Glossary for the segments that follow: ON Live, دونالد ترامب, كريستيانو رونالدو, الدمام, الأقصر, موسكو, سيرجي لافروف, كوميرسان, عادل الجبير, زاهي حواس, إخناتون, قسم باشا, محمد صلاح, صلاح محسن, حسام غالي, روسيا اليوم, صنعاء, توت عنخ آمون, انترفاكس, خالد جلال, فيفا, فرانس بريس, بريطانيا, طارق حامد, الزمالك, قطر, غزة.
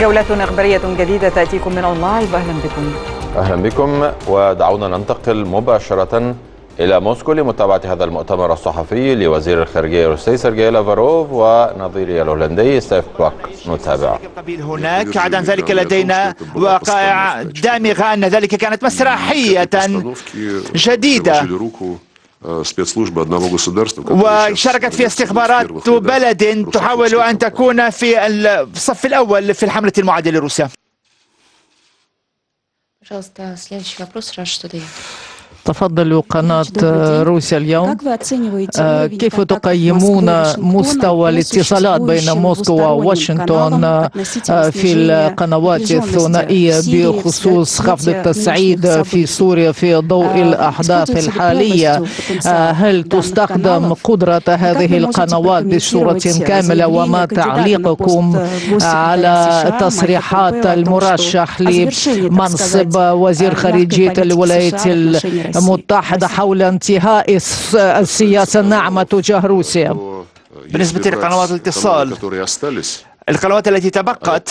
جولة إخبارية جديدة تأتيكم من أون لايف. أهلا بكم. أهلا بكم، ودعونا ننتقل مباشرة إلى موسكو لمتابعة هذا المؤتمر الصحفي لوزير الخارجية الروسي سيرجي لافروف ونظيره الهولندي ستيف كوك. نتابع. هناك عدا ذلك لدينا وقائع دامغة، أن ذلك كانت مسرحية جديدة وشاركت في استخبارات بلد تحاول أن تكون في الصف الأول في الحملة المعادية لروسيا. تفضلوا قناة روسيا اليوم. كيف تقيمون مستوى الاتصالات بين موسكو وواشنطن في القنوات الثنائية بخصوص خفض التصعيد في سوريا في ضوء الأحداث الحالية؟ هل تستخدم قدرة هذه القنوات بصورة كاملة؟ وما تعليقكم على تصريحات المرشح لمنصب وزير خارجية الولايات المتحدة حول انتهاء السياسة الناعمة تجاه روسيا؟ بالنسبة لقنوات الاتصال، القنوات التي تبقت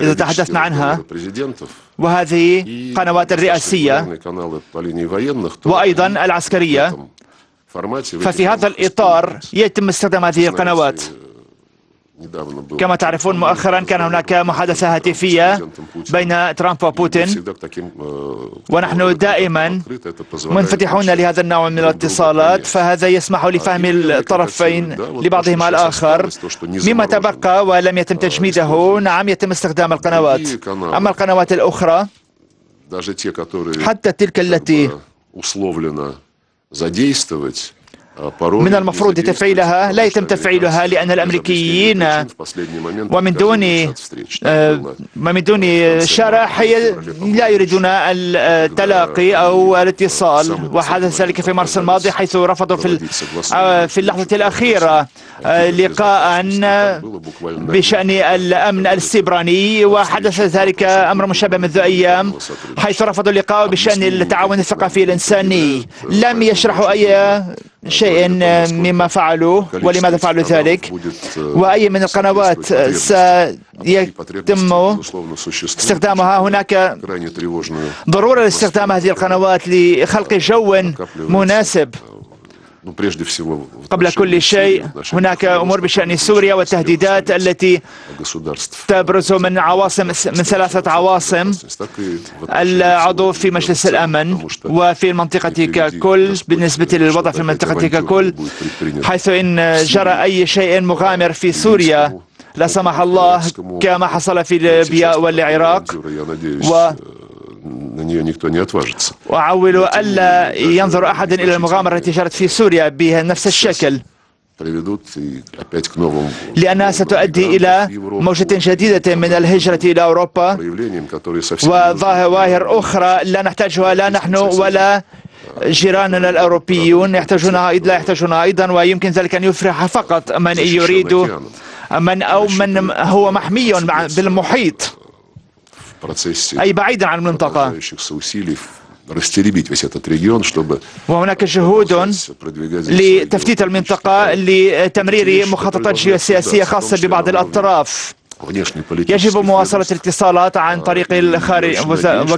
إذا تحدثنا عنها، وهذه قنوات الرئاسية وأيضا العسكرية، ففي هذا الإطار يتم استخدام هذه القنوات. كما تعرفون مؤخرا كان هناك محادثة هاتفية بين ترامب وبوتين، ونحن دائما منفتحون لهذا النوع من الاتصالات، فهذا يسمح لفهم الطرفين لبعضهما الآخر. مما تبقى ولم يتم تجميده، نعم يتم استخدام القنوات. أما القنوات الأخرى حتى تلك التي من المفروض تفعيلها لا يتم تفعيلها، لأن الأمريكيين ومن دون شرح لا يريدون التلاقي أو الاتصال. وحدث ذلك في مارس الماضي، حيث رفضوا في اللحظة الأخيرة لقاء بشأن الأمن السيبراني، وحدث ذلك أمر مشابه منذ أيام، حيث رفضوا اللقاء بشأن التعاون الثقافي الإنساني. لم يشرحوا أي شيء مما فعلوه ولماذا فعلوا ذلك، وأي من القنوات سيتم استخدامها. هناك ضرورة لاستخدام هذه القنوات لخلق جو مناسب. قبل كل شيء هناك أمور بشأن سوريا والتهديدات التي تبرز من عواصم، من 3 عواصم، العضو في مجلس الأمن وفي المنطقة ككل. بالنسبة للوضع في المنطقة ككل، حيث إن جرى أي شيء مغامر في سوريا لا سمح الله كما حصل في ليبيا والعراق، وأعول ألا ينظر أحد إلى المغامرة التي جرت في سوريا بنفس الشكل، لأنها ستؤدي إلى موجة جديدة من الهجرة إلى أوروبا وظواهر أخرى لا نحتاجها، لا نحن ولا جيراننا الأوروبيون يحتاجونها، لا يحتاجونها أيضا. ويمكن ذلك أن يفرح فقط من يريد، من هو محمي بالمحيط، أي بعيدا عن المنطقة. وهناك جهود لتفتيت المنطقة لتمرير مخططات جيوسياسية خاصة ببعض الأطراف. يجب مواصلة الاتصالات عن طريق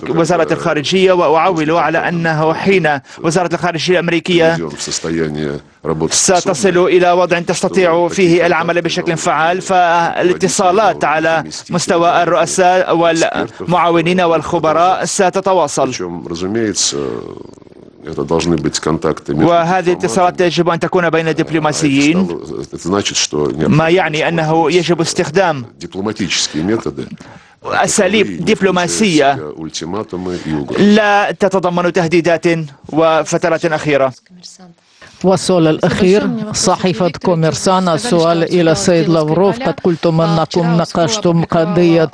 وزارة الخارجية. وأعول على أنه حين وزارة الخارجية الأمريكية ستصل إلى وضع تستطيع فيه العمل بشكل فعال، فالاتصالات على مستوى الرؤساء والمعاونين والخبراء ستتواصل. وهذه الاتصالات يجب أن تكون بين الدبلوماسيين، ما يعني أنه يجب استخدام أساليب دبلوماسية لا تتضمن تهديدات وفترات أخيرة. والسؤال الأخير، صحيفة كوميرسان. السؤال إلى السيد لافروف. قد قلتم أنكم ناقشتم قضية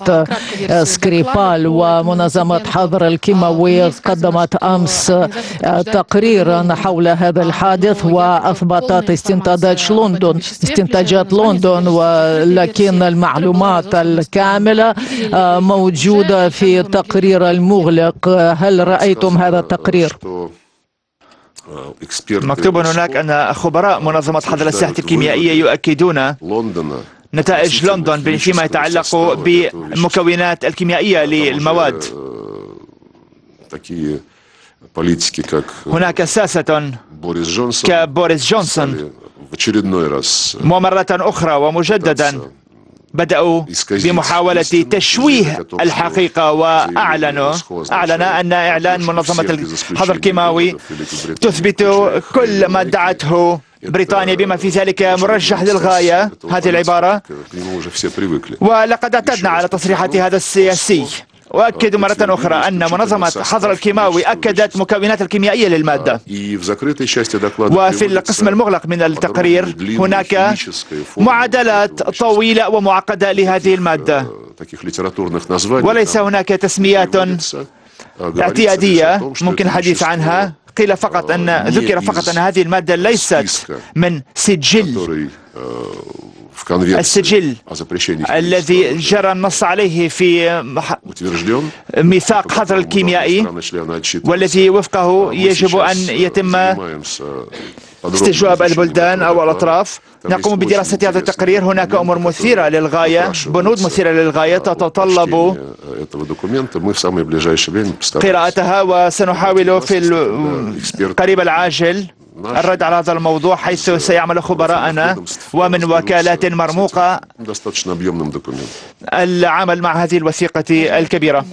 سكريبال ومنظمة حظر الكيماوي، قدمت أمس تقريرا حول هذا الحادث وأثبتت استنتاجات لندن، ولكن المعلومات الكاملة موجودة في التقرير المغلق. هل رأيتم هذا التقرير؟ مكتوب هناك أن خبراء منظمة حظر الأسلحة الكيميائية يؤكدون نتائج لندن فيما يتعلق بالمكونات الكيميائية للمواد. هناك ساسة كبوريس جونسون ومرة أخرى ومجددا بدأوا بمحاولة تشويه الحقيقة، وأعلن أن إعلان منظمة الحظر الكيماوي تثبت كل ما ادعته بريطانيا بما في ذلك مرجح للغاية هذه العبارة، ولقد اعتدنا على تصريحات هذا السياسي. وأكد مرة أخرى أن منظمة حظر الكيماوي أكدت مكونات الكيميائية للمادة. وفي القسم المغلق من التقرير هناك معادلات طويلة ومعقدة لهذه المادة، وليس هناك تسميات اعتيادية ممكن الحديث عنها. قيل فقط أن ذكر فقط أن هذه المادة ليست من السجل الذي جرى النص عليه في ميثاق حظر الكيميائي، والذي وفقه يجب أن يتم استجواب البلدان أو الأطراف. نقوم بدراسة هذا التقرير. هناك أمور مثيرة للغاية، بنود مثيرة للغاية تتطلب قراءتها، وسنحاول في القريب العاجل الرد على هذا الموضوع، حيث سيعمل خبراءنا ومن وكالات مرموقة العمل مع هذه الوثيقة الكبيرة.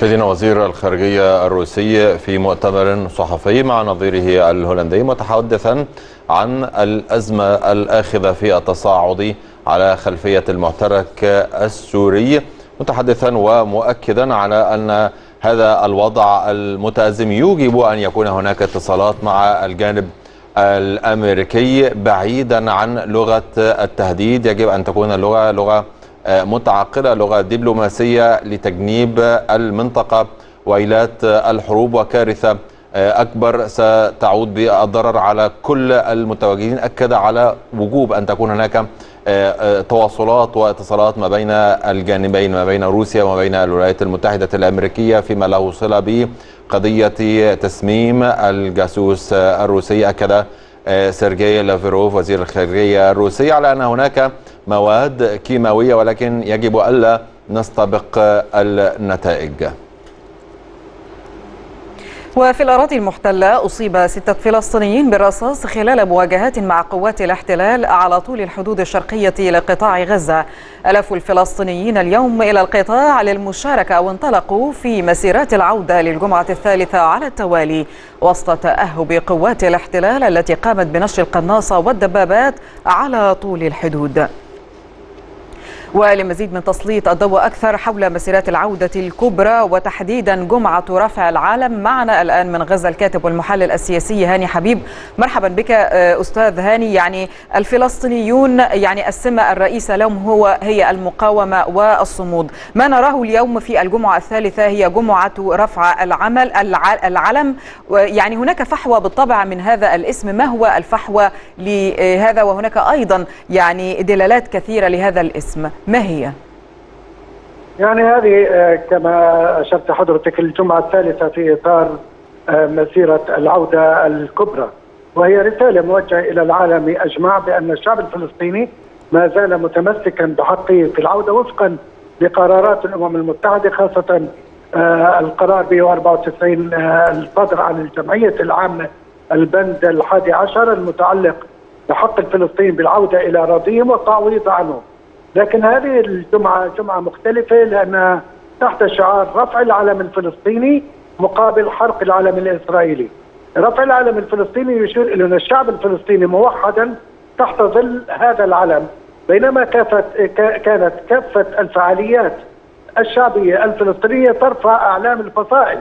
شهدنا وزير الخارجية الروسي في مؤتمر صحفي مع نظيره الهولندي متحدثا عن الأزمة الآخذة في التصاعد على خلفية المعترك السوري، متحدثا ومؤكدا على أن هذا الوضع المتأزم يوجب أن يكون هناك اتصالات مع الجانب الأمريكي بعيدا عن لغة التهديد. يجب أن تكون اللغة لغة متعقلة، لغة دبلوماسية لتجنيب المنطقة وإيلات الحروب، وكارثة أكبر ستعود بالضرر على كل المتواجدين. أكد على وجوب أن تكون هناك تواصلات واتصالات ما بين الجانبين، ما بين روسيا وما بين الولايات المتحدة الأمريكية، فيما له صلة بقضية تسميم الجاسوس الروسي. أكد سيرجي لافروف وزير الخارجية الروسي على أن هناك مواد كيماوية، ولكن يجب ألا نستبق النتائج. وفي الأراضي المحتلة أصيب 6 فلسطينيين بالرصاص خلال مواجهات مع قوات الاحتلال على طول الحدود الشرقية لقطاع غزة. ألف الفلسطينيين اليوم إلى القطاع للمشاركة وانطلقوا في مسيرات العودة للجمعة الثالثة على التوالي، وسط تأهب قوات الاحتلال التي قامت بنشر القناصة والدبابات على طول الحدود. ولمزيد من تسليط الضوء أكثر حول مسيرات العودة الكبرى وتحديدا جمعة رفع العالم، معنا الآن من غزة الكاتب والمحلل السياسي هاني حبيب. مرحبا بك أستاذ هاني. يعني الفلسطينيون يعني السمة الرئيسة لهم هي المقاومة والصمود. ما نراه اليوم في الجمعة الثالثة هي جمعة رفع العلم، يعني هناك فحوى بالطبع من هذا الاسم. ما هو الفحوى لهذا؟ وهناك أيضا يعني دلالات كثيرة لهذا الاسم، ما هي؟ يعني هذه كما أشرت حضرتك الجمعة الثالثة في إطار مسيرة العودة الكبرى، وهي رسالة موجهة إلى العالم أجمع بأن الشعب الفلسطيني ما زال متمسكا بحقه في العودة وفقا لقرارات الأمم المتحدة، خاصة القرار بيو 94 الصادر عن الجمعية العامة البند 11 المتعلق بحق الفلسطينيين بالعودة إلى أراضيهم والتعويض عنهم. لكن هذه الجمعة جمعة مختلفة لأنها تحت شعار رفع العلم الفلسطيني مقابل حرق العلم الإسرائيلي. رفع العلم الفلسطيني يشير إلى أن الشعب الفلسطيني موحدا تحت ظل هذا العلم، بينما كانت كافة الفعاليات الشعبية الفلسطينية ترفع أعلام الفصائل،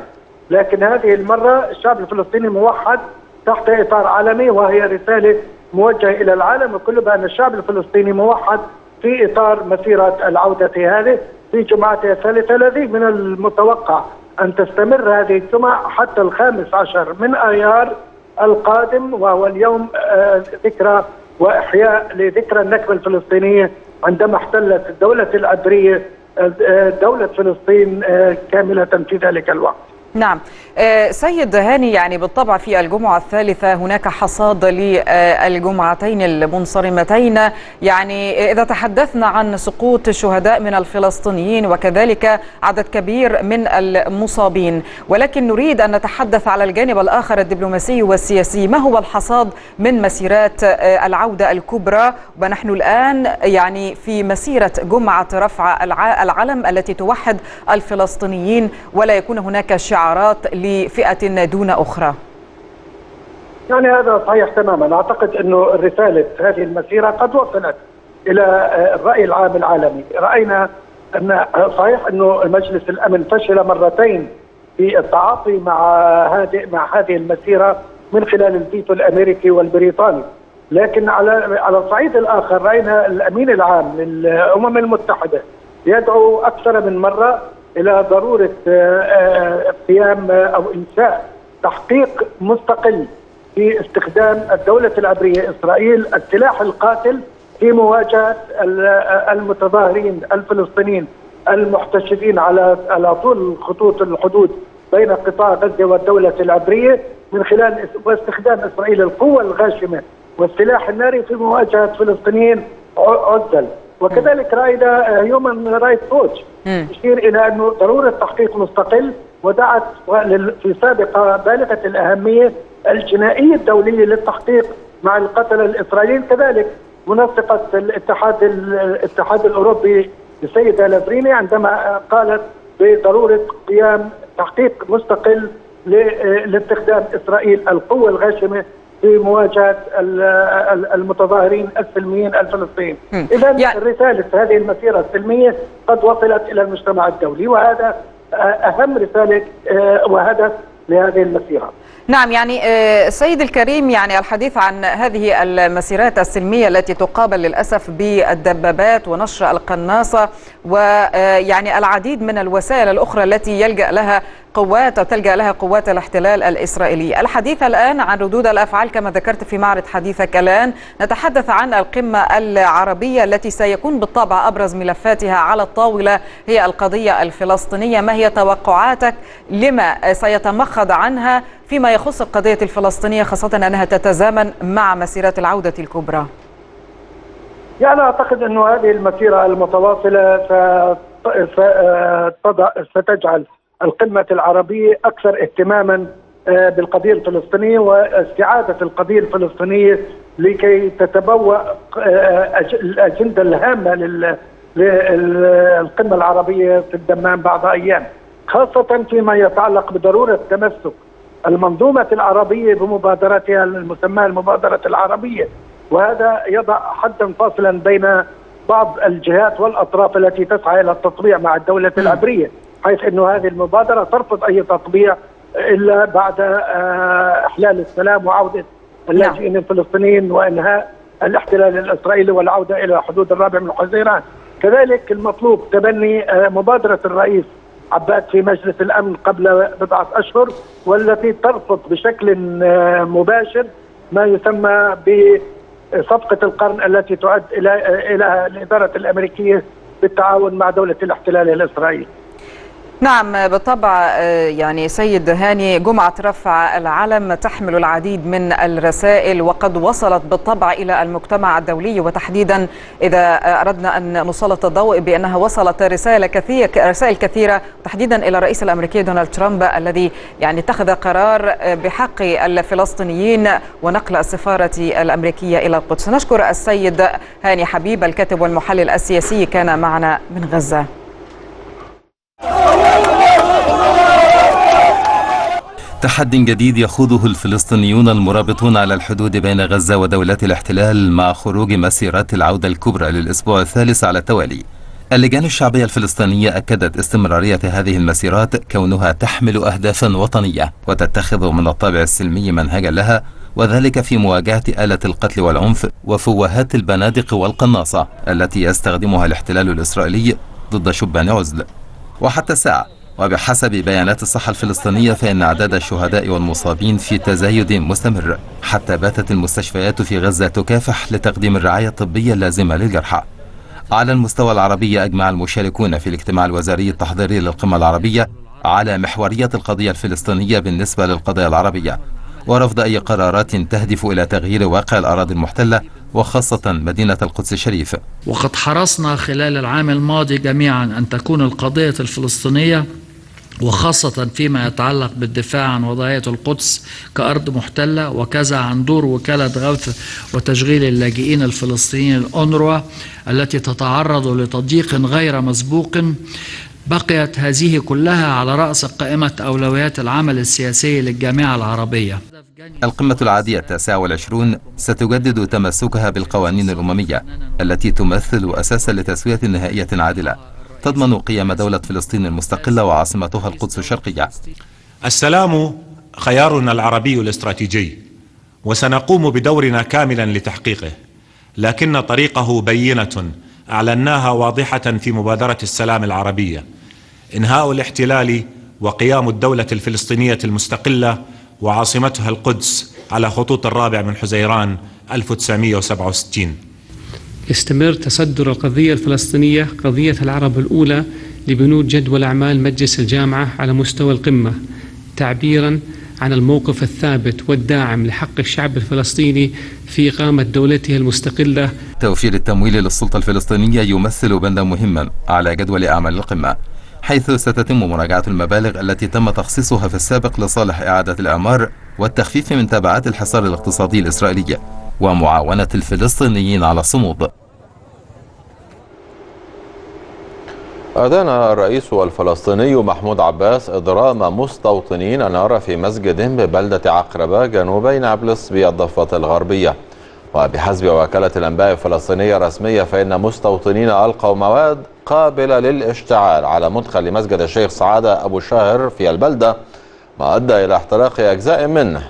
لكن هذه المرة الشعب الفلسطيني موحد تحت إطار عالمي، وهي رسالة موجهة إلى العالم وكله بأن الشعب الفلسطيني موحد في إطار مسيرة العودة هذه في جمعتها الثالثة، الذي من المتوقع أن تستمر هذه الجمعة حتى 15 من آيار القادم، وهو اليوم ذكرى وإحياء لذكرى النكبة الفلسطينية عندما احتلت الدولة العبرية دولة فلسطين كاملة في ذلك الوقت. نعم سيد هاني، يعني بالطبع في الجمعة الثالثة هناك حصاد للجمعتين المنصرمتين. يعني إذا تحدثنا عن سقوط الشهداء من الفلسطينيين وكذلك عدد كبير من المصابين، ولكن نريد أن نتحدث على الجانب الآخر الدبلوماسي والسياسي. ما هو الحصاد من مسيرات العودة الكبرى؟ ونحن الآن يعني في مسيرة جمعة رفع العلم التي توحد الفلسطينيين ولا يكون هناك شعار لفئة دون أخرى. يعني هذا صحيح تماما. أعتقد أن رسالة هذه المسيرة قد وصلت إلى الرأي العام العالمي. رأينا أن صحيح أنه مجلس الأمن فشل مرتين في التعاطي مع هذه المسيرة من خلال الفيتو الأمريكي والبريطاني، لكن على الصعيد الآخر رأينا الأمين العام للأمم المتحدة يدعو أكثر من مرة إلى ضرورة قيام أو إنشاء تحقيق مستقل في استخدام الدولة العبرية إسرائيل السلاح القاتل في مواجهة المتظاهرين الفلسطينيين المحتشدين على طول خطوط الحدود بين قطاع غزة والدولة العبرية، من خلال واستخدام إسرائيل القوة الغاشمة والسلاح الناري في مواجهة فلسطينيين عزل. وكذلك رأينا هيومن رايتس ووتش يشير إلى أنه ضرورة تحقيق مستقل، ودعت في سابقة بالغة الأهمية الجنائية الدولية للتحقيق مع القتلة الإسرائيليين. كذلك منسقة الاتحاد الأوروبي السيدة لافريني عندما قالت بضرورة قيام تحقيق مستقل لاستخدام إسرائيل القوة الغاشمة في مواجهة المتظاهرين السلميين الفلسطينيين. إذا رسالة هذه المسيرة السلمية قد وصلت إلى المجتمع الدولي، وهذا أهم رسالة وهدف لهذه المسيرة. نعم يعني سيد الكريم، يعني الحديث عن هذه المسيرات السلمية التي تقابل للأسف بالدبابات ونشر القناصة ويعني العديد من الوسائل الأخرى التي يلجأ لها قوات أو تلجأ لها قوات الاحتلال الإسرائيلي. الحديث الآن عن ردود الأفعال كما ذكرت في معرض حديثك. الآن نتحدث عن القمة العربية التي سيكون بالطبع أبرز ملفاتها على الطاولة هي القضية الفلسطينية. ما هي توقعاتك لما سيتمخض عنها فيما يخص القضية الفلسطينية، خاصة أنها تتزامن مع مسيرات العودة الكبرى؟ يعني أعتقد أن هذه المسيرة المتواصلة ستجعل القمة العربية أكثر اهتماما بالقضية الفلسطينية واستعادة القضية الفلسطينية لكي تتبوأ الأجندة الهامة للقمة العربية في الدمام بعد أيام، خاصة فيما يتعلق بضرورة تمسك المنظومة العربية بمبادرتها المسمى المبادرة العربية. وهذا يضع حدا فاصلا بين بعض الجهات والأطراف التي تسعى إلى التطبيع مع الدولة العبرية، حيث أن هذه المبادرة ترفض أي تطبيع إلا بعد إحلال السلام وعودة اللاجئين الفلسطينيين وإنهاء الاحتلال الإسرائيلي والعودة إلى حدود الرابع من حزيران. كذلك المطلوب تبني مبادرة الرئيس عباد في مجلس الأمن قبل بضعة أشهر، والتي ترفض بشكل مباشر ما يسمى بصفقة القرن التي تعد إلى الإدارة الأمريكية بالتعاون مع دولة الاحتلال الإسرائيلي. نعم بالطبع يعني سيد هاني، جمعة رفع العلم تحمل العديد من الرسائل وقد وصلت بالطبع إلى المجتمع الدولي، وتحديدا إذا أردنا أن نسلط الضوء بأنها وصلت رسائل كثيرة تحديدا إلى الرئيس الأمريكي دونالد ترامب الذي يعني اتخذ قرار بحق الفلسطينيين ونقل السفارة الأمريكية إلى القدس. نشكر السيد هاني حبيب الكاتب والمحلل السياسي كان معنا من غزة. تحدي جديد يخوضه الفلسطينيون المرابطون على الحدود بين غزة ودولة الاحتلال مع خروج مسيرات العودة الكبرى للأسبوع الثالث على التوالي. اللجان الشعبية الفلسطينية أكدت استمرارية هذه المسيرات كونها تحمل أهدافا وطنية وتتخذ من الطابع السلمي منهجا لها، وذلك في مواجهة آلة القتل والعنف وفوهات البنادق والقناصة التي يستخدمها الاحتلال الإسرائيلي ضد شبان عزل. وحتى الساعة وبحسب بيانات الصحة الفلسطينية فإن أعداد الشهداء والمصابين في تزايد مستمر، حتى باتت المستشفيات في غزة تكافح لتقديم الرعاية الطبية اللازمة للجرحى. على المستوى العربي أجمع المشاركون في الاجتماع الوزاري التحضيري للقمة العربية على محورية القضية الفلسطينية بالنسبة للقضية العربية، ورفض أي قرارات تهدف إلى تغيير واقع الأراضي المحتلة وخاصة مدينة القدس الشريف. وقد حرصنا خلال العام الماضي جميعا أن تكون القضية الفلسطينية وخاصة فيما يتعلق بالدفاع عن وضعية القدس كأرض محتلة، وكذا عن دور وكالة غوث وتشغيل اللاجئين الفلسطينيين الأونروا التي تتعرض لتضييق غير مسبوق، بقيت هذه كلها على رأس قائمة أولويات العمل السياسي للجامعة العربية. القمة العادية 29 ستجدد تمسكها بالقوانين الأممية التي تمثل أساسا لتسوية نهائية عادلة تضمن قيام دولة فلسطين المستقلة وعاصمتها القدس الشرقية. السلام خيارنا العربي الاستراتيجي، وسنقوم بدورنا كاملا لتحقيقه، لكن طريقه بينة أعلناها واضحة في مبادرة السلام العربية: إنهاء الاحتلال وقيام الدولة الفلسطينية المستقلة وعاصمتها القدس على خطوط الرابع من حزيران 1967. يستمر تصدر القضية الفلسطينية قضية العرب الأولى لبنود جدول أعمال مجلس الجامعة على مستوى القمة، تعبيراً عن الموقف الثابت والداعم لحق الشعب الفلسطيني في إقامة دولته المستقلة. توفير التمويل للسلطة الفلسطينية يمثل بندا مهما على جدول أعمال القمة، حيث ستتم مراجعة المبالغ التي تم تخصيصها في السابق لصالح إعادة الإعمار والتخفيف من تبعات الحصار الاقتصادي الإسرائيلي ومعاونة الفلسطينيين على الصمود. أدان الرئيس الفلسطيني محمود عباس إضرام مستوطنين النار في مسجد ببلدة عقربة جنوبي نابلس بالضفة الغربية، وبحسب وكالة الأنباء الفلسطينية الرسمية فإن مستوطنين ألقوا مواد قابلة للاشتعال على مدخل مسجد الشيخ سعادة أبو شاهر في البلدة، ما أدى إلى احتراق أجزاء منه،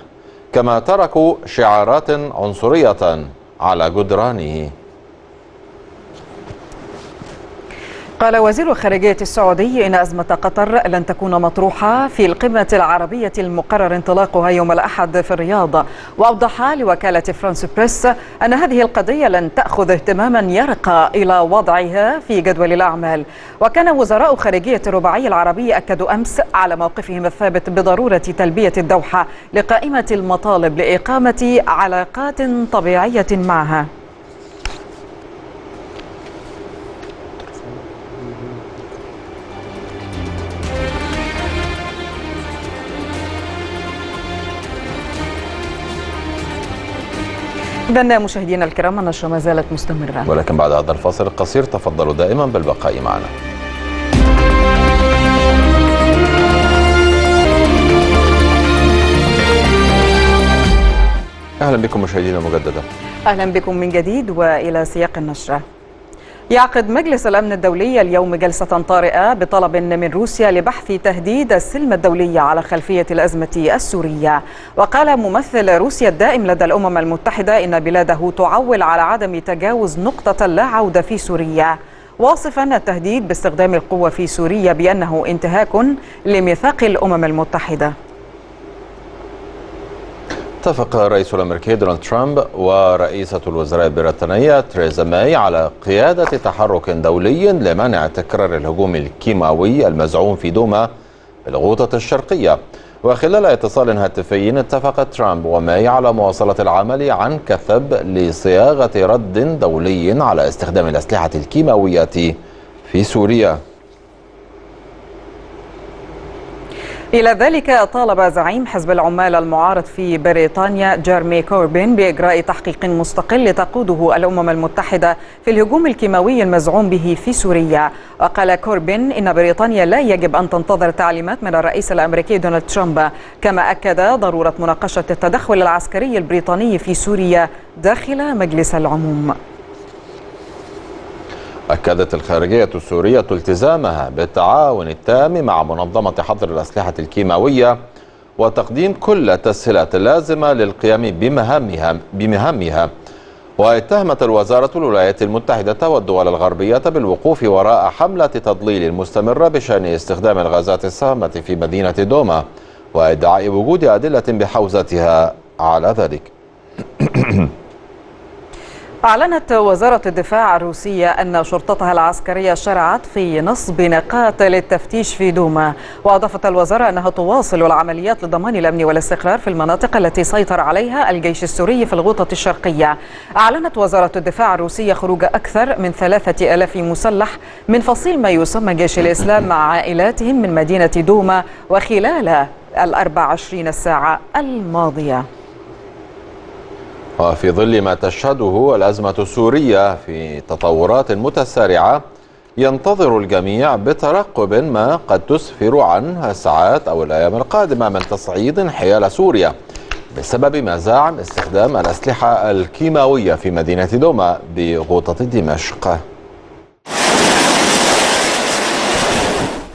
كما تركوا شعارات عنصرية على جدرانه. قال وزير الخارجية السعودي إن أزمة قطر لن تكون مطروحة في القمة العربية المقرر انطلاقها يوم الأحد في الرياض، وأوضح لوكالة فرانس بريس أن هذه القضية لن تأخذ اهتماما يرقى إلى وضعها في جدول الأعمال. وكان وزراء خارجية الرباعية العربي أكدوا أمس على موقفهم الثابت بضرورة تلبية الدوحة لقائمة المطالب لإقامة علاقات طبيعية معها. إذن مشاهدينا الكرام، النشرة ما زالت مستمرة، ولكن بعد هذا الفاصل القصير تفضلوا دائما بالبقاء معنا. أهلا بكم مشاهدينا مجددا. أهلا بكم من جديد. وإلى سياق النشرة، يعقد مجلس الأمن الدولي اليوم جلسة طارئة بطلب من روسيا لبحث تهديد السلم الدولي على خلفية الأزمة السورية. وقال ممثل روسيا الدائم لدى الأمم المتحدة إن بلاده تعول على عدم تجاوز نقطة لا عودة في سوريا، واصفا التهديد باستخدام القوة في سوريا بأنه انتهاك لميثاق الأمم المتحدة. اتفق الرئيس الأمريكي دونالد ترامب ورئيسة الوزراء البريطانية تريزا ماي على قيادة تحرك دولي لمنع تكرار الهجوم الكيماوي المزعوم في دوما بالغوطة الشرقية. وخلال اتصال هاتفي اتفق ترامب وماي على مواصلة العمل عن كثب لصياغة رد دولي على استخدام الأسلحة الكيماوية في سوريا. إلى ذلك طالب زعيم حزب العمال المعارض في بريطانيا جيرمي كوربين بإجراء تحقيق مستقل تقوده الأمم المتحدة في الهجوم الكيماوي المزعوم به في سوريا. وقال كوربين إن بريطانيا لا يجب أن تنتظر تعليمات من الرئيس الأمريكي دونالد ترامب، كما أكد ضرورة مناقشة التدخل العسكري البريطاني في سوريا داخل مجلس العموم. أكدت الخارجية السورية التزامها بالتعاون التام مع منظمة حظر الأسلحة الكيماوية وتقديم كل التسهيلات اللازمة للقيام بمهامها. واتهمت الوزارة الولايات المتحدة والدول الغربية بالوقوف وراء حملة تضليل مستمرة بشأن استخدام الغازات السامة في مدينة دوما وادعاء وجود أدلة بحوزتها على ذلك. أعلنت وزارة الدفاع الروسية أن شرطتها العسكرية شرعت في نصب نقاط للتفتيش في دوما، وأضافت الوزارة أنها تواصل العمليات لضمان الأمن والاستقرار في المناطق التي سيطر عليها الجيش السوري في الغوطة الشرقية. أعلنت وزارة الدفاع الروسية خروج أكثر من 3000 مسلح من فصيل ما يسمى جيش الإسلام مع عائلاتهم من مدينة دوما وخلال 24 ساعة الماضية. وفي ظل ما تشهده الأزمة السورية في تطورات متسارعة، ينتظر الجميع بترقب ما قد تسفر عنه الساعات أو الأيام القادمة من تصعيد حيال سوريا بسبب ما زعم استخدام الأسلحة الكيماوية في مدينة دوما بغوطة دمشق.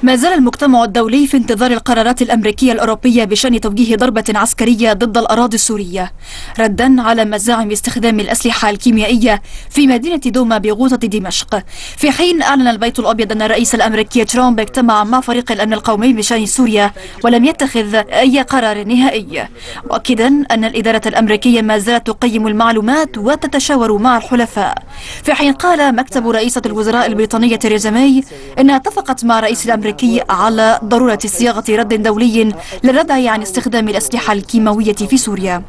ما زال المجتمع الدولي في انتظار القرارات الأمريكية الأوروبية بشأن توجيه ضربة عسكرية ضد الأراضي السورية ردا على مزاعم استخدام الأسلحة الكيميائية في مدينة دوما بغوطة دمشق، في حين أعلن البيت الأبيض أن الرئيس الأمريكي ترامب اجتمع مع فريق الأمن القومي بشأن سوريا ولم يتخذ أي قرار نهائي، مؤكدا أن الإدارة الأمريكية ما زالت تقيم المعلومات وتتشاور مع الحلفاء، في حين قال مكتب رئيسة الوزراء البريطانية تريزا ماي أنها اتفقت مع رئيس الأمريكي على ضرورة صياغة رد دولي للردع عن استخدام الأسلحة الكيماوية في سوريا.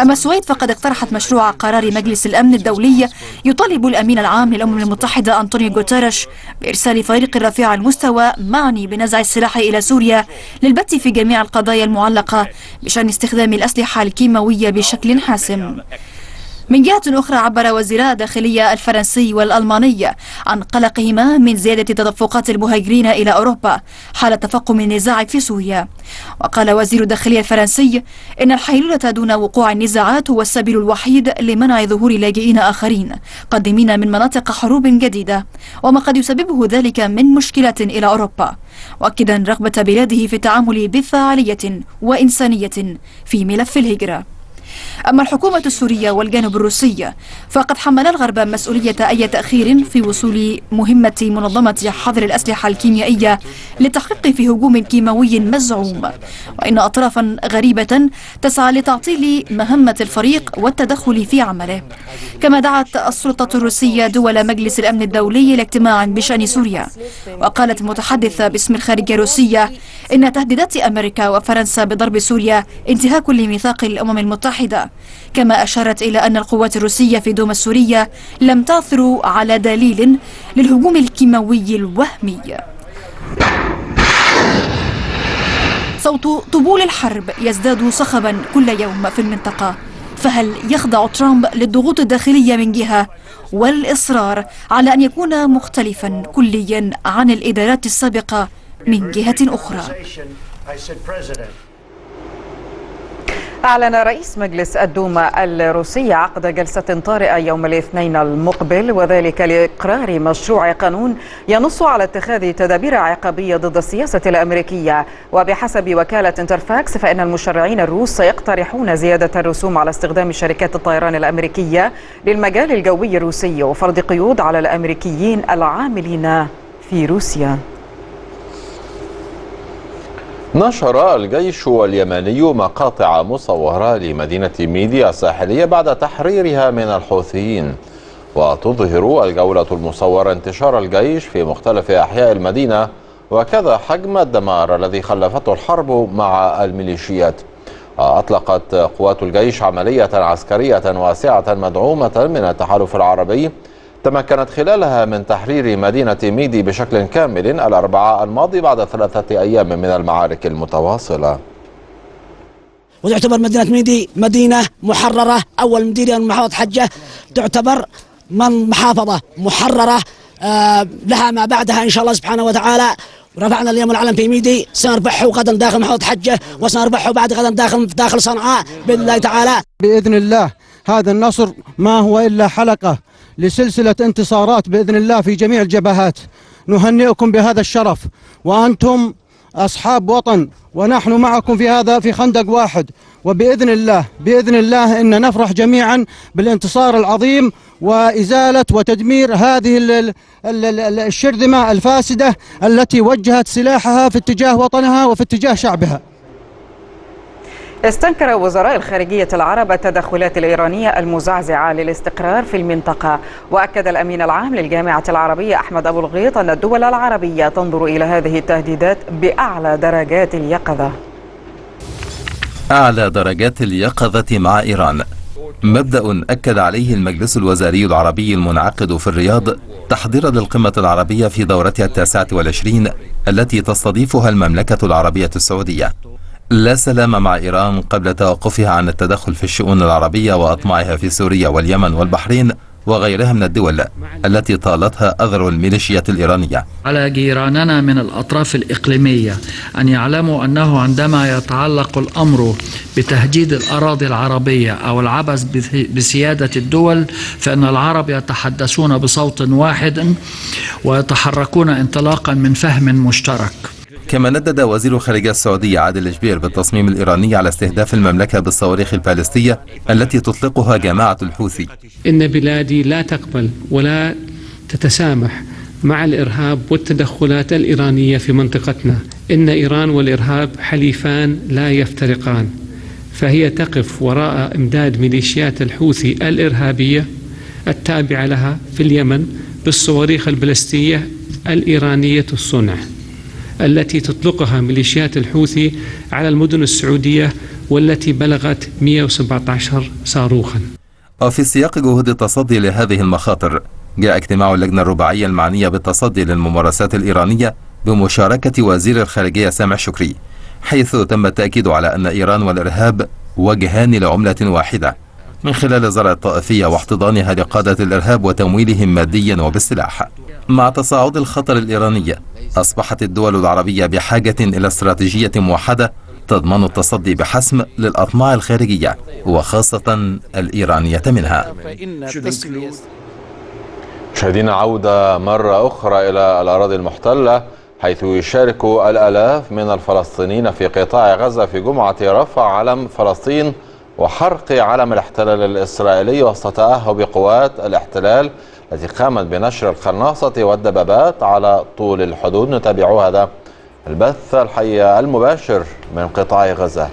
أما السويد فقد اقترحت مشروع قرار مجلس الأمن الدولي يطالب الأمين العام للأمم المتحدة أنطونيو غوتيريش بإرسال فريق رفيع المستوى معني بنزع السلاح إلى سوريا للبت في جميع القضايا المعلقة بشأن استخدام الأسلحة الكيماوية بشكل حاسم. من جهة أخرى، عبر وزيرا الداخلية الفرنسي والألماني عن قلقهما من زيادة تدفقات المهاجرين إلى أوروبا حال تفاقم النزاع في سوريا. وقال وزير الداخلية الفرنسي إن الحيلولة دون وقوع النزاعات هو السبيل الوحيد لمنع ظهور لاجئين آخرين قادمين من مناطق حروب جديدة وما قد يسببه ذلك من مشكلات إلى أوروبا، مؤكدا رغبة بلاده في التعامل بفعالية وإنسانية في ملف الهجرة. أما الحكومة السورية والجانب الروسي فقد حملا الغرب مسؤولية أي تأخير في وصول مهمة منظمة حظر الأسلحة الكيميائية للتحقيق في هجوم كيماوي مزعوم، وإن أطرافا غريبة تسعى لتعطيل مهمة الفريق والتدخل في عمله. كما دعت السلطة الروسية دول مجلس الأمن الدولي لاجتماع بشأن سوريا، وقالت متحدثة باسم الخارجية الروسية إن تهديدات أمريكا وفرنسا بضرب سوريا انتهاك لميثاق الأمم المتحدة، كما أشارت إلى أن القوات الروسية في دوما السورية لم تعثر على دليل للهجوم الكيماوي الوهمي. صوت طبول الحرب يزداد صخبا كل يوم في المنطقة، فهل يخضع ترامب للضغوط الداخلية من جهة والإصرار على أن يكون مختلفا كليا عن الإدارات السابقة من جهة أخرى؟ أعلن رئيس مجلس الدوما الروسي عقد جلسة طارئة يوم الاثنين المقبل، وذلك لإقرار مشروع قانون ينص على اتخاذ تدابير عقابية ضد السياسة الأمريكية. وبحسب وكالة انترفاكس فإن المشرعين الروس سيقترحون زيادة الرسوم على استخدام شركات الطيران الأمريكية للمجال الجوي الروسي وفرض قيود على الأمريكيين العاملين في روسيا. نشر الجيش اليمني مقاطع مصورة لمدينة ميديا الساحلية بعد تحريرها من الحوثيين، وتظهر الجولة المصورة انتشار الجيش في مختلف أحياء المدينة وكذا حجم الدمار الذي خلفته الحرب مع الميليشيات. أطلقت قوات الجيش عملية عسكرية واسعة مدعومة من التحالف العربي تمكنت خلالها من تحرير مدينة ميدي بشكل كامل الأربعاء الماضي بعد 3 أيام من المعارك المتواصلة. وتعتبر مدينة ميدي مدينة محررة، أول مدينة من محافظة حجة تعتبر من محافظة محررة لها ما بعدها إن شاء الله سبحانه وتعالى. رفعنا اليوم العلم في ميدي، سنربحه غدا داخل محافظة حجة وسنربحه بعد غدا داخل صنعاء بإذن الله تعالى. بإذن الله هذا النصر ما هو إلا حلقة لسلسلة انتصارات بإذن الله في جميع الجبهات. نهنئكم بهذا الشرف، وأنتم أصحاب وطن ونحن معكم في هذا في خندق واحد، وبإذن الله بإذن الله إن نفرح جميعا بالانتصار العظيم وإزالة وتدمير هذه الشرذمة الفاسدة التي وجهت سلاحها في اتجاه وطنها وفي اتجاه شعبها. استنكر وزراء الخارجية العرب التدخلات الإيرانية المزعزعة للاستقرار في المنطقة، وأكد الأمين العام للجامعة العربية أحمد أبو الغيط أن الدول العربية تنظر إلى هذه التهديدات بأعلى درجات اليقظة. أعلى درجات اليقظة مع إيران، مبدأ أكد عليه المجلس الوزاري العربي المنعقد في الرياض تحضيرا للقمة العربية في دورتها 29 التي تستضيفها المملكة العربية السعودية. لا سلام مع إيران قبل توقفها عن التدخل في الشؤون العربية وأطماعها في سوريا واليمن والبحرين وغيرها من الدول التي طالتها أذر الميليشيات الإيرانية. على جيراننا من الأطراف الإقليمية أن يعلموا أنه عندما يتعلق الأمر بتهديد الأراضي العربية أو العبث بسيادة الدول فإن العرب يتحدثون بصوت واحد ويتحركون انطلاقا من فهم مشترك. كما ندد وزير الخارجية السعودي عادل الجبير بالتصميم الإيراني على استهداف المملكة بالصواريخ البالستية التي تطلقها جماعة الحوثي. إن بلادي لا تقبل ولا تتسامح مع الإرهاب والتدخلات الإيرانية في منطقتنا. إن إيران والإرهاب حليفان لا يفترقان، فهي تقف وراء إمداد ميليشيات الحوثي الإرهابية التابعة لها في اليمن بالصواريخ البالستية الإيرانية الصنع التي تطلقها ميليشيات الحوثي على المدن السعودية والتي بلغت 117 صاروخا. وفي سياق جهود التصدي لهذه المخاطر جاء اجتماع اللجنة الرباعية المعنية بالتصدي للممارسات الإيرانية بمشاركة وزير الخارجية سامح شكري، حيث تم التأكيد على أن إيران والإرهاب وجهان لعملة واحدة من خلال زرع الطائفية واحتضانها لقادة الإرهاب وتمويلهم ماديا وبالسلاح. مع تصاعد الخطر الإيراني أصبحت الدول العربية بحاجة إلى استراتيجية موحدة تضمن التصدي بحسم للأطماع الخارجية وخاصة الإيرانية منها. مشاهدينا، عودة مرة أخرى إلى الأراضي المحتلة، حيث يشارك الآلاف من الفلسطينيين في قطاع غزة في جمعة رفع علم فلسطين وحرق علم الاحتلال الإسرائيلي وسط تأهب قوات الاحتلال التي قامت بنشر القناصة والدبابات على طول الحدود. نتابع هذا البث الحي المباشر من قطاع غزة.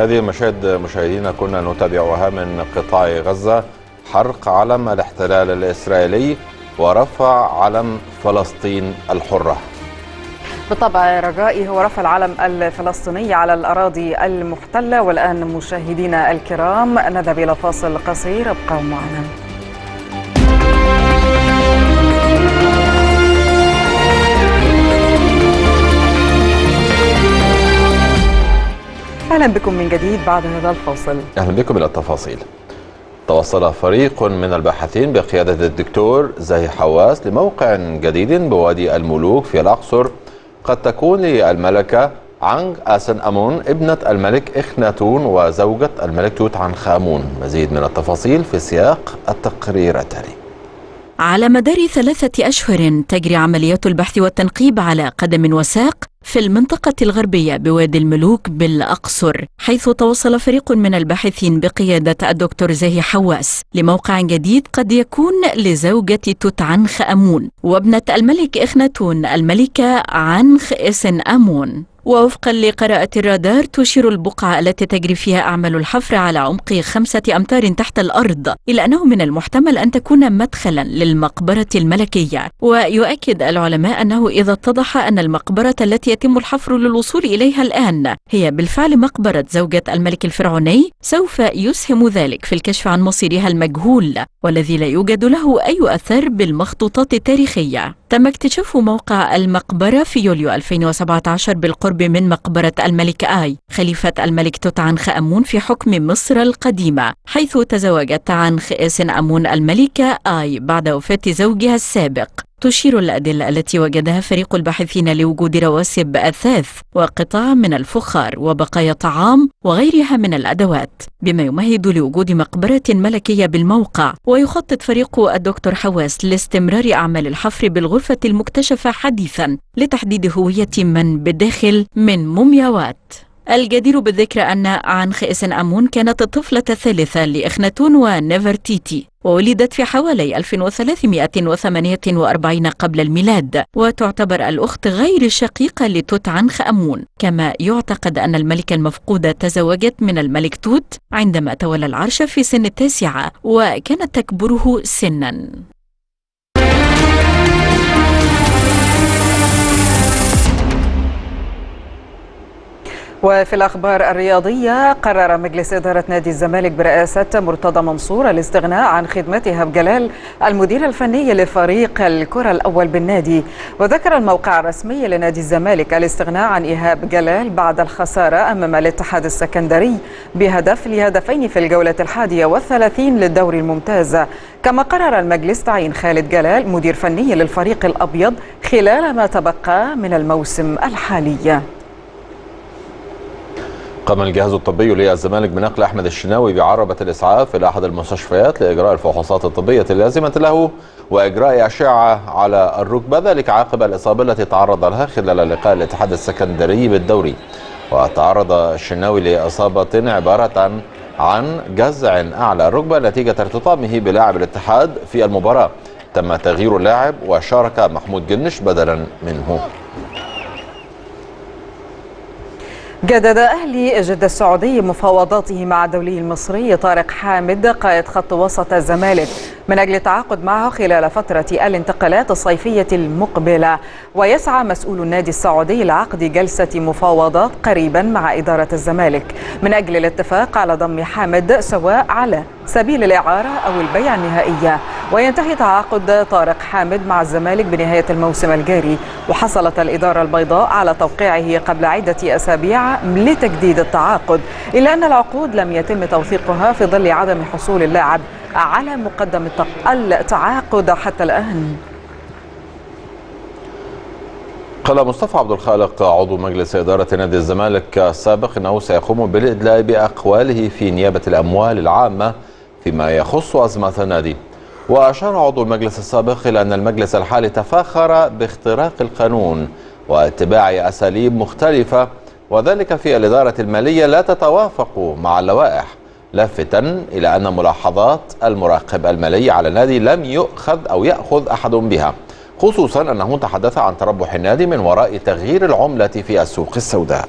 هذه المشاهد مشاهدينا كنا نتابعها من قطاع غزة. حرق علم الاحتلال الإسرائيلي ورفع علم فلسطين الحرة. بالطبع رجائي هو رفع العلم الفلسطيني على الأراضي المحتلة. والآن مشاهدينا الكرام نذهب إلى فاصل قصير، ابقوا معنا. أهلا بكم من جديد بعد هذا الفاصل. أهلا بكم إلى التفاصيل. توصل فريق من الباحثين بقيادة الدكتور زاهي حواس لموقع جديد بوادي الملوك في الأقصر قد تكون للملكة عنخ إسن أمون ابنة الملك إخناتون وزوجة الملك توت عنخ آمون. مزيد من التفاصيل في سياق التقرير التالي. على مدار 3 أشهر تجري عمليات البحث والتنقيب على قدم وساق في المنطقة الغربية بوادي الملوك بالأقصر، حيث توصل فريق من الباحثين بقيادة الدكتور زاهي حواس لموقع جديد قد يكون لزوجة توت عنخ آمون وابنة الملك إخناتون الملكة عنخ إسن أمون. ووفقا لقراءة الرادار تشير البقعة التي تجري فيها أعمال الحفر على عمق 5 أمتار تحت الأرض إلى أنه من المحتمل أن تكون مدخلا للمقبرة الملكية. ويؤكد العلماء أنه إذا اتضح أن المقبرة التي يتم الحفر للوصول إليها الآن هي بالفعل مقبرة زوجة الملك الفرعوني سوف يسهم ذلك في الكشف عن مصيرها المجهول والذي لا يوجد له أي أثر بالمخطوطات التاريخية. تم اكتشاف موقع المقبرة في يوليو 2017 بالقرب من مقبرة الملك آي خليفة الملك توت عنخ آمون في حكم مصر القديمة، حيث تزوجت عنخ إسن أمون الملكة آي بعد وفاة زوجها السابق. تشير الأدلة التي وجدها فريق الباحثين لوجود رواسب أثاث وقطع من الفخار وبقايا طعام وغيرها من الأدوات، بما يمهد لوجود مقبرة ملكية بالموقع. ويخطط فريق الدكتور حواس لاستمرار أعمال الحفر بالغرفة المكتشفة حديثا لتحديد هوية من بالداخل من مومياوات. الجدير بالذكر أن عنخ إسن أمون كانت الطفلة الثالثة لإخناتون ونفرتيتي، وولدت في حوالي 1348 قبل الميلاد، وتعتبر الأخت غير الشقيقة لتوت عنخ آمون. كما يعتقد أن الملكة المفقودة تزوجت من الملك توت عندما تولى العرش في سن 9 وكانت تكبره سنا. وفي الأخبار الرياضية، قرر مجلس إدارة نادي الزمالك برئاسة مرتضى منصور الاستغناء عن خدمات أيهاب جلال المدير الفني لفريق الكرة الأول بالنادي. وذكر الموقع الرسمي لنادي الزمالك الاستغناء عن إيهاب جلال بعد الخسارة أمام الاتحاد السكندري بهدف لهدفين في الجولة 31 للدوري الممتاز. كما قرر المجلس تعيين خالد جلال مدير فني للفريق الأبيض خلال ما تبقى من الموسم الحالي. قام الجهاز الطبي للزمالك بنقل أحمد الشناوي بعربة الإسعاف إلى أحد المستشفيات لإجراء الفحوصات الطبية اللازمة له وإجراء أشعة على الركبة، ذلك عقب الإصابة التي تعرض لها خلال لقاء الاتحاد السكندري بالدوري. وتعرض الشناوي لإصابة عبارة عن جزع أعلى الركبة نتيجة ارتطامه بلاعب الاتحاد في المباراة. تم تغيير اللاعب وشارك محمود جرنيش بدلا منه. جدد أهلي جدة السعودي مفاوضاته مع الدولي المصري طارق حامد قائد خط وسط الزمالك من أجل التعاقد معه خلال فترة الانتقالات الصيفية المقبلة. ويسعى مسؤول النادي السعودي لعقد جلسة مفاوضات قريبا مع إدارة الزمالك من أجل الاتفاق على ضم حامد سواء على سبيل الإعارة أو البيع النهائية. وينتهي تعاقد طارق حامد مع الزمالك بنهاية الموسم الجاري، وحصلت الإدارة البيضاء على توقيعه قبل عدة أسابيع لتجديد التعاقد، إلا أن العقود لم يتم توثيقها في ظل عدم حصول اللاعب على مقدم التعاقد حتى الآن. قال مصطفى عبد الخالق عضو مجلس إدارة نادي الزمالك السابق أنه سيقوم بالإدلاء بأقواله في نيابة الأموال العامة فيما يخص أزمة النادي. وأشار عضو المجلس السابق إلى أن المجلس الحالي تفاخر باختراق القانون واتباع أساليب مختلفة وذلك في الإدارة المالية لا تتوافق مع اللوائح، لافتا إلى أن ملاحظات المراقب المالي على النادي لم يؤخذ أو يأخذ أحد بها، خصوصا أنه تحدث عن تربح النادي من وراء تغيير العملة في السوق السوداء.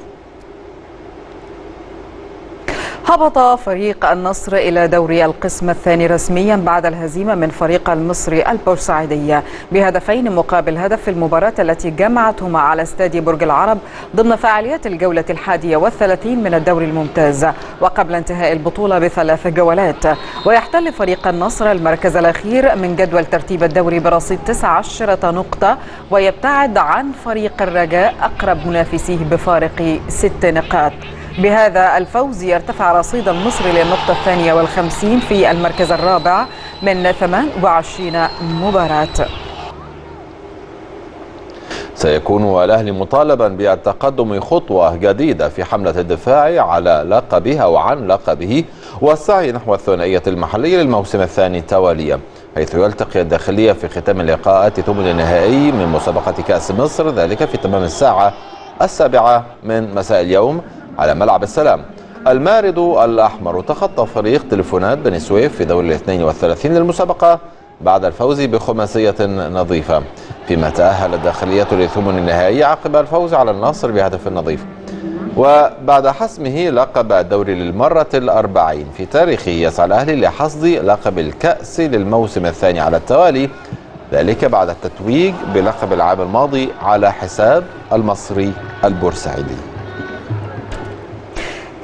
هبط فريق النصر إلى دوري القسم الثاني رسميا بعد الهزيمة من فريق المصري البورسعيدية بهدفين مقابل هدف في المباراة التي جمعتهما على استاد برج العرب ضمن فعاليات الجولة ال31 من الدوري الممتاز وقبل انتهاء البطولة بثلاث جولات. ويحتل فريق النصر المركز الأخير من جدول ترتيب الدوري برصيد 19 نقطة ويبتعد عن فريق الرجاء أقرب منافسيه بفارق 6 نقاط. بهذا الفوز يرتفع رصيد المصري للنقطة 52 في المركز الرابع من 28 مباراة. سيكون الأهلي مطالبا بالتقدم خطوة جديدة في حملة الدفاع على لقبه أو عن لقبه والسعي نحو الثنائية المحلية للموسم الثاني تواليا، حيث يلتقي الداخلية في ختام اللقاءات ثمن النهائي من مسابقة كأس مصر، ذلك في تمام الساعة 7 من مساء اليوم على ملعب السلام. المارد الأحمر تخطى فريق تلفونات بني سويف في دور ال32 للمسابقة بعد الفوز بخماسية نظيفة، فيما تأهل الداخلية لثمن النهائي عقب الفوز على النصر بهدف نظيف وبعد حسمه لقب الدوري للمرة ال40 في تاريخه. يسعى الأهلي لحصد لقب الكأس للموسم الثاني على التوالي، ذلك بعد التتويج بلقب العام الماضي على حساب المصري البورسعيدي.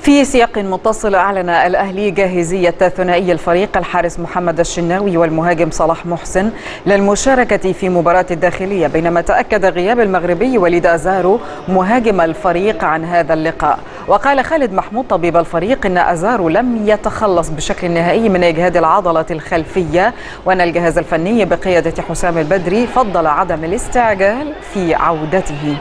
في سياق متصل أعلن الأهلي جاهزية ثنائي الفريق الحارس محمد الشناوي والمهاجم صلاح محسن للمشاركة في مباراة الداخلية، بينما تأكد غياب المغربي وليد أزارو مهاجم الفريق عن هذا اللقاء. وقال خالد محمود طبيب الفريق إن أزارو لم يتخلص بشكل نهائي من إجهاد العضلة الخلفية، وأن الجهاز الفني بقيادة حسام البدري فضل عدم الاستعجال في عودته.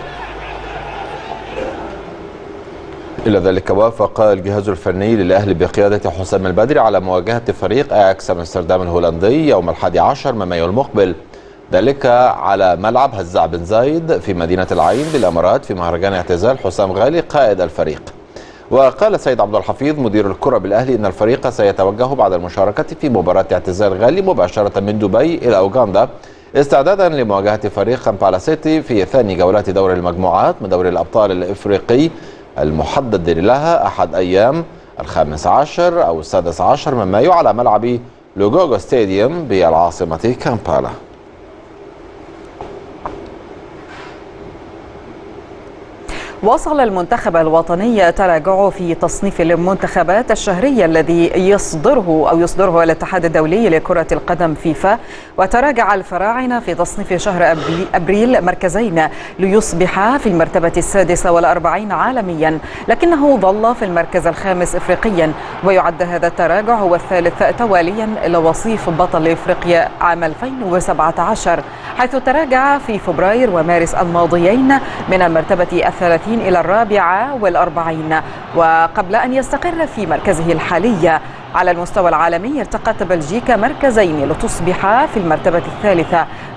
إلى ذلك وافق الجهاز الفني للأهلي بقيادة حسام البدري على مواجهة فريق أياكس أمستردام الهولندي يوم 11 من مايو المقبل، ذلك على ملعب هزاع بن زايد في مدينة العين بالإمارات في مهرجان اعتزال حسام غالي قائد الفريق. وقال سيد عبد الحفيظ مدير الكرة بالأهلي إن الفريق سيتوجه بعد المشاركة في مباراة اعتزال غالي مباشرة من دبي إلى أوغندا استعدادا لمواجهة فريق كامبالا سيتي في ثاني جولات دور المجموعات من دوري الأبطال الإفريقي المحدد لها أحد أيام 15 أو 16 من مايو على ملعب لوجوجو ستاديوم بالعاصمة كامبالا. وصل المنتخب الوطني تراجعه في تصنيف المنتخبات الشهرية الذي يصدره الاتحاد الدولي لكرة القدم فيفا، وتراجع الفراعنة في تصنيف شهر أبريل مركزين ليصبح في المرتبة 46 عالميا، لكنه ظل في المركز الخامس إفريقيا، ويعد هذا التراجع هو الثالث تواليا لوصيف بطل إفريقيا عام 2017، حيث تراجع في فبراير ومارس الماضيين من المرتبة 30 إلى 44، وقبل أن يستقر في مركزه الحالي. على المستوى العالمي ارتقت بلجيكا مركزين لتصبح في المرتبة 3،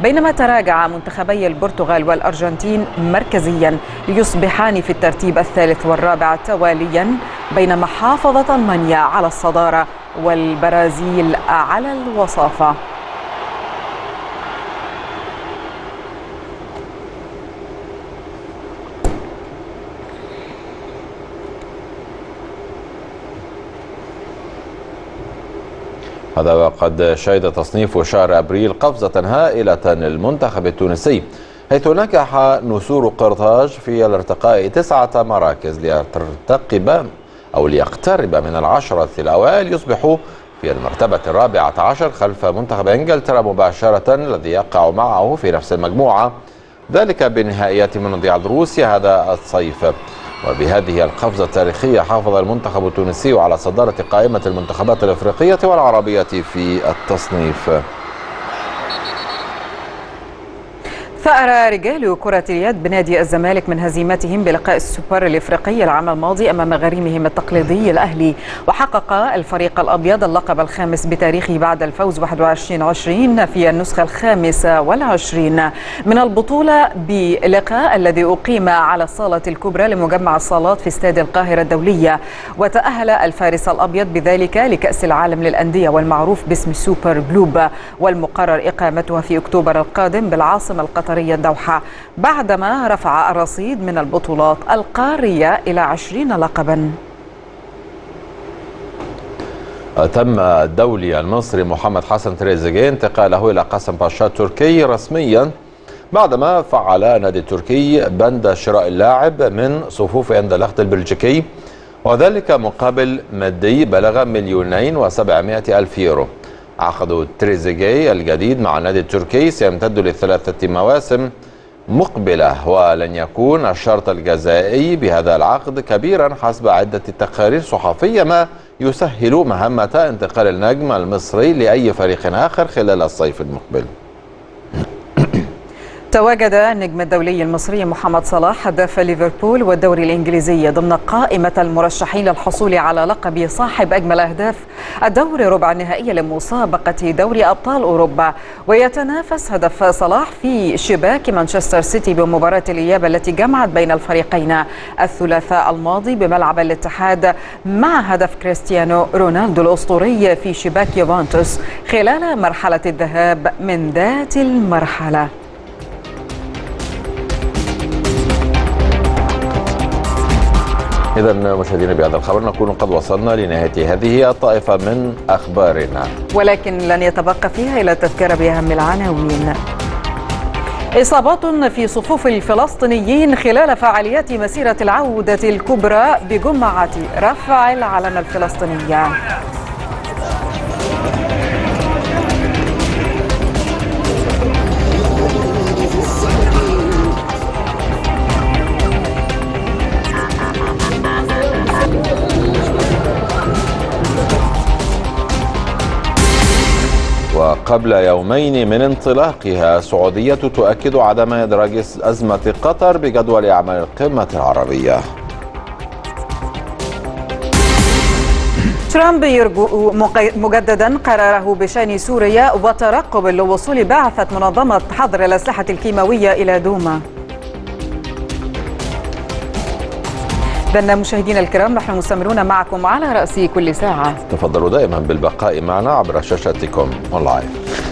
بينما تراجع منتخبي البرتغال والأرجنتين مركزيا ليصبحان في الترتيب 3 و4 تواليا، بينما حافظت ألمانيا على الصدارة والبرازيل على الوصافة. هذا وقد شهد تصنيف شهر أبريل قفزة هائلة للمنتخب التونسي، حيث نجح نسور قرطاج في الارتقاء 9 مراكز ليقترب من 10 الأوائل، يصبح في المرتبة 14 خلف منتخب إنجلترا مباشرة الذي يقع معه في نفس المجموعة، ذلك بنهائيات مونديال روسيا هذا الصيف. وبهذه القفزة التاريخية حافظ المنتخب التونسي على صدارة قائمة المنتخبات الأفريقية والعربية في التصنيف. ثأر رجال كرة اليد بنادي الزمالك من هزيمتهم بلقاء السوبر الإفريقي العام الماضي أمام غريمهم التقليدي الأهلي، وحقق الفريق الأبيض اللقب الخامس بتاريخه بعد الفوز 21-20 في النسخة 25 من البطولة بلقاء الذي أقيم على الصالة الكبرى لمجمع الصالات في استاد القاهرة الدولية. وتأهل الفارس الأبيض بذلك لكأس العالم للأندية والمعروف باسم سوبر جلوب، والمقرر إقامتها في أكتوبر القادم بالعاصمة القطرية الدوحة، بعدما رفع الرصيد من البطولات القارية إلى 20 لقبا. تم الدولي المصري محمد حسن تريزيجيه انتقاله إلى قسم باشا التركي رسميا بعدما فعل نادي التركي بند شراء اللاعب من صفوف عند النقد البلجيكي، وذلك مقابل مادي بلغ 2,700,000 يورو. عقد تريزيجيه الجديد مع النادي التركي سيمتد ل3 مواسم مقبلة، ولن يكون الشرط الجزائي بهذا العقد كبيرا حسب عدة تقارير صحفية، ما يسهل مهمة انتقال النجم المصري لأي فريق آخر خلال الصيف المقبل. تواجد النجم الدولي المصري محمد صلاح هداف ليفربول والدوري الإنجليزي ضمن قائمة المرشحين للحصول على لقب صاحب أجمل أهداف الدوري ربع النهائي لمسابقة دوري أبطال أوروبا، ويتنافس هدف صلاح في شباك مانشستر سيتي بمباراة الإياب التي جمعت بين الفريقين الثلاثاء الماضي بملعب الاتحاد، مع هدف كريستيانو رونالدو الأسطوري في شباك يوفنتوس خلال مرحلة الذهاب من ذات المرحلة. إذا مشاهدينا بهذا الخبر نكون قد وصلنا لنهاية هذه الطائفة من أخبارنا، ولكن لن يتبقى فيها إلا التذكير بأهم العناوين. إصابات في صفوف الفلسطينيين خلال فعاليات مسيرة العودة الكبرى بجمعة رفع العلم الفلسطينية. وقبل يومين من انطلاقها السعودية تؤكد عدم إدراج أزمة قطر بجدول أعمال القمة العربية. ترامب يرجو مجددا قراره بشأن سوريا وترقب لوصول بعثة منظمة حظر الأسلحة الكيماوية إلى دوما. إذن مشاهدينا الكرام نحن مستمرون معكم على رأس كل ساعة. تفضلوا دائما بالبقاء معنا عبر شاشاتكم أونلاين.